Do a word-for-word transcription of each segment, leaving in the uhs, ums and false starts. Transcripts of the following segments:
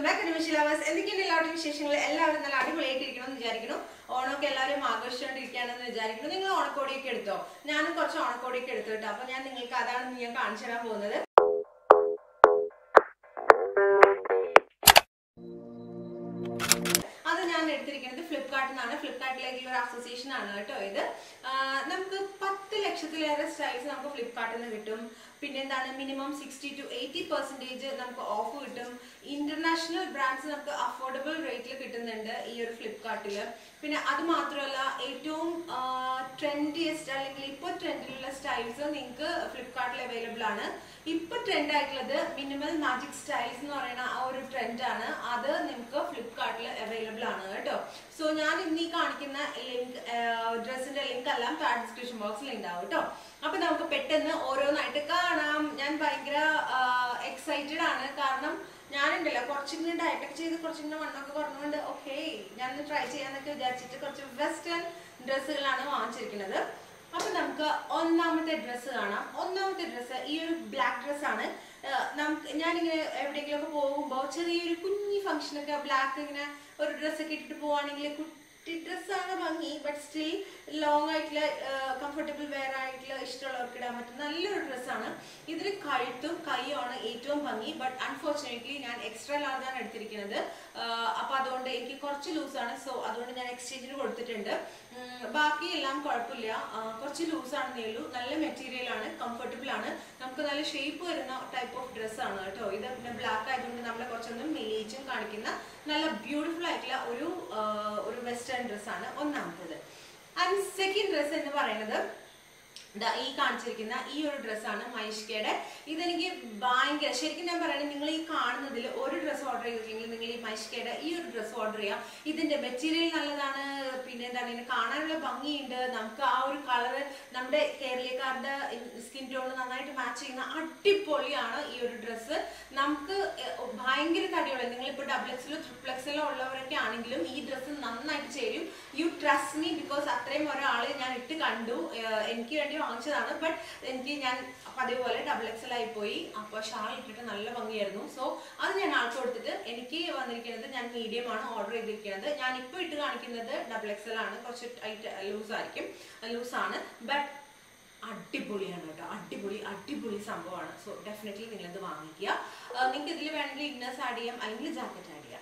Welcome back to Michelle Lovers. I am Michelle Lovers. I am Flipkart. Minimum sixty to eighty percentage off international brands affordable rate Flipkart. That's trendiest styles Flipkart available. Now trend minimal magic styles trend Flipkart available. So I will link the dress in the description box. Now we have pet. I am excited because I am okay, I try to western dresses. Now we dress. This black dress. I am dress but still long uh, comfortable wear dress but unfortunately I extra large uh, loose so I exchange loose material comfortable shape type of dress black beautiful western dress on and second dress in the the E Kanchikina, E or dress on a Maishkeda. Either give buying a shaking number and English carn, the order dress order, Maishkeda, E or dress order. Either the material Naladana, Pinna than in Kana, Bangi, in the Namka, or color, Namde, Kerlika, the skin tone, and night matching a tipoliana, E or dresser, Namka, buying it at your ending, put duplexel, triplexel, or lover canning, E dress and none night chair. You trust me because Atrem or Ali and it can do in. But then we have a double X L I poi, upper shawl, written all along here. So, other than our sort of the N K one and medium on order together, Yannick put another double X L or shit loose arcum, a loose on it, but Adipuli and Adipuli, Adipuli Sambor. So, definitely the Vangia. Ninkathil and Linda Sadium, I'm the jacket idea.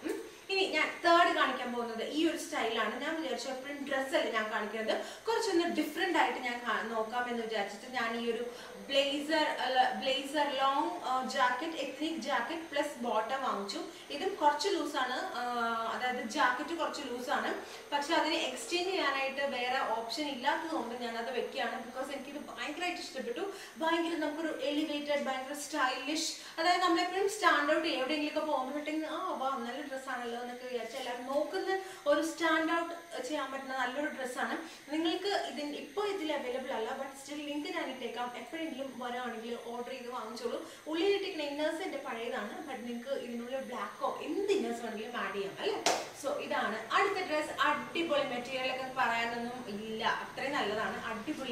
Third the ear style print dress different blazer blazer long jacket ethnic jacket plus bottom anchu idum korchu loose aanu jacket korchu loose aanu pakshe adine exchange cheyanayittu vera option illathathondu njan adu vekkiyana because eniki idu bhayankara ishtapettu bhayankara namukku elevated bhayankara stylish adayathu nammal eppum stand out evidengilukku povumbo pettengana ah va nalla dress aanallo ennu vichcha ellarum nokkunna oru stand out cheyan pattana nalloru dress aanu ningalku idin ippo idil available alla but still link njan ittekam efforting order in the Vancholo, only taking inners and a paradana, but Ninka in black or in the inners only Madia. So Idana, add the dress, add tipple material like a paranum, Trenalana, add tipple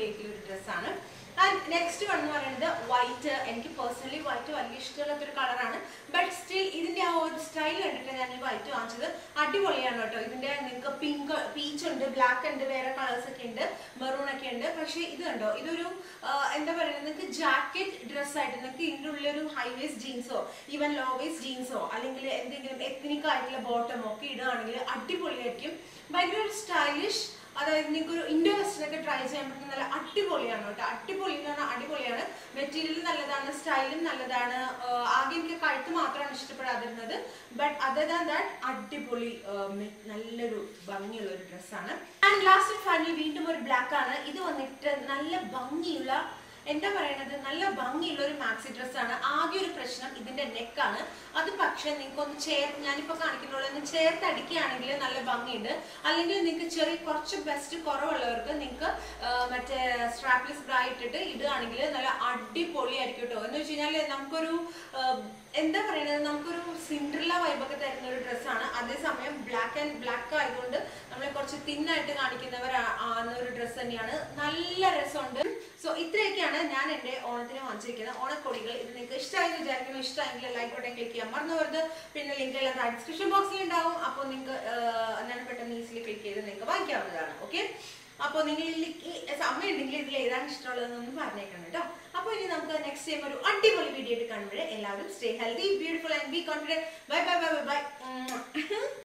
dressana. And next one is the white, and personally white, but still, this is style and white. This is pink, peach, black, and colors, maroon, but this is a jacket dress, high waist jeans, even low waist jeans, ethnic bottom, but very stylish. That is why we try to try material, style, but other than that, dress. And last and finally, we have a black. This is a black. This is a maxi dress. This is a neck. This is a chair. This is a chair. This is a chair. This is a strapless bride. This is a strapless bride. This is a Cinderella black and black thin dress. So this is I next time video. Stay healthy, beautiful and be confident. Bye bye bye bye bye.